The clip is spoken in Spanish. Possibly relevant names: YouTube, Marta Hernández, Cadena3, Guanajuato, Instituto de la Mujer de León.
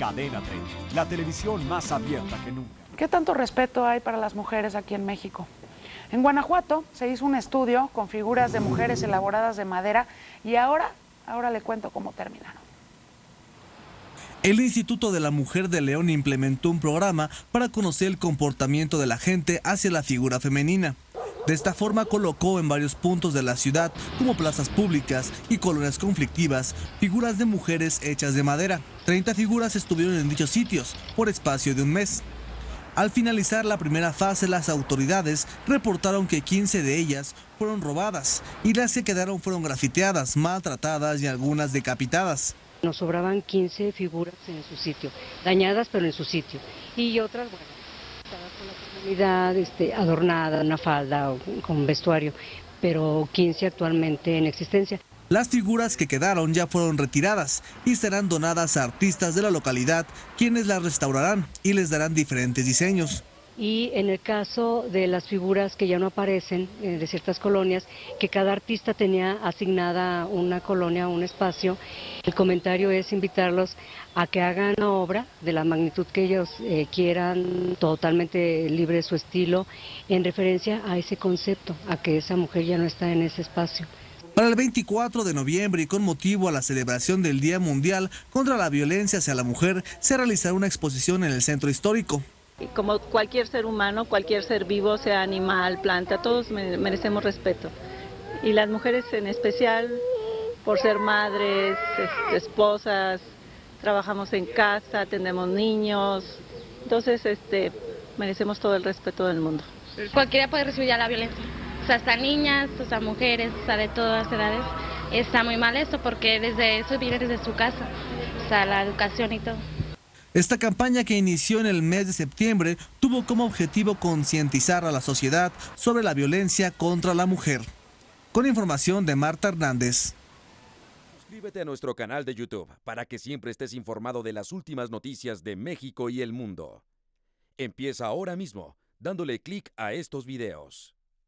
Cadena 3, la televisión más abierta que nunca. ¿Qué tanto respeto hay para las mujeres aquí en México? En Guanajuato se hizo un estudio con figuras de mujeres elaboradas de madera y ahora le cuento cómo terminaron. El Instituto de la Mujer de León implementó un programa para conocer el comportamiento de la gente hacia la figura femenina. De esta forma colocó en varios puntos de la ciudad, como plazas públicas y colonias conflictivas, figuras de mujeres hechas de madera. 30 figuras estuvieron en dichos sitios por espacio de un mes. Al finalizar la primera fase, las autoridades reportaron que 15 de ellas fueron robadas y las que quedaron fueron grafiteadas, maltratadas y algunas decapitadas. Nos sobraban 15 figuras en su sitio, dañadas pero en su sitio, y otras, bueno, con la comunidad adornada, una falda o con vestuario, pero 15 actualmente en existencia. Las figuras que quedaron ya fueron retiradas y serán donadas a artistas de la localidad, quienes las restaurarán y les darán diferentes diseños. Y en el caso de las figuras que ya no aparecen, de ciertas colonias, que cada artista tenía asignada una colonia, un espacio, el comentario es invitarlos a que hagan una obra de la magnitud que ellos quieran, totalmente libre su estilo, en referencia a ese concepto, a que esa mujer ya no está en ese espacio. Para el 24 de noviembre y con motivo a la celebración del Día Mundial contra la Violencia hacia la Mujer, se realizará una exposición en el Centro Histórico. Como cualquier ser humano, cualquier ser vivo, sea animal, planta, todos merecemos respeto. Y las mujeres en especial, por ser madres, esposas, trabajamos en casa, atendemos niños, entonces merecemos todo el respeto del mundo. Cualquiera puede recibir ya la violencia, o sea, hasta niñas, o sea, mujeres, o sea, de todas las edades. Está muy mal esto porque desde eso viene desde su casa, o sea, la educación y todo. Esta campaña, que inició en el mes de septiembre, tuvo como objetivo concientizar a la sociedad sobre la violencia contra la mujer. Con información de Marta Hernández. Suscríbete a nuestro canal de YouTube para que siempre estés informado de las últimas noticias de México y el mundo. Empieza ahora mismo dándole clic a estos videos.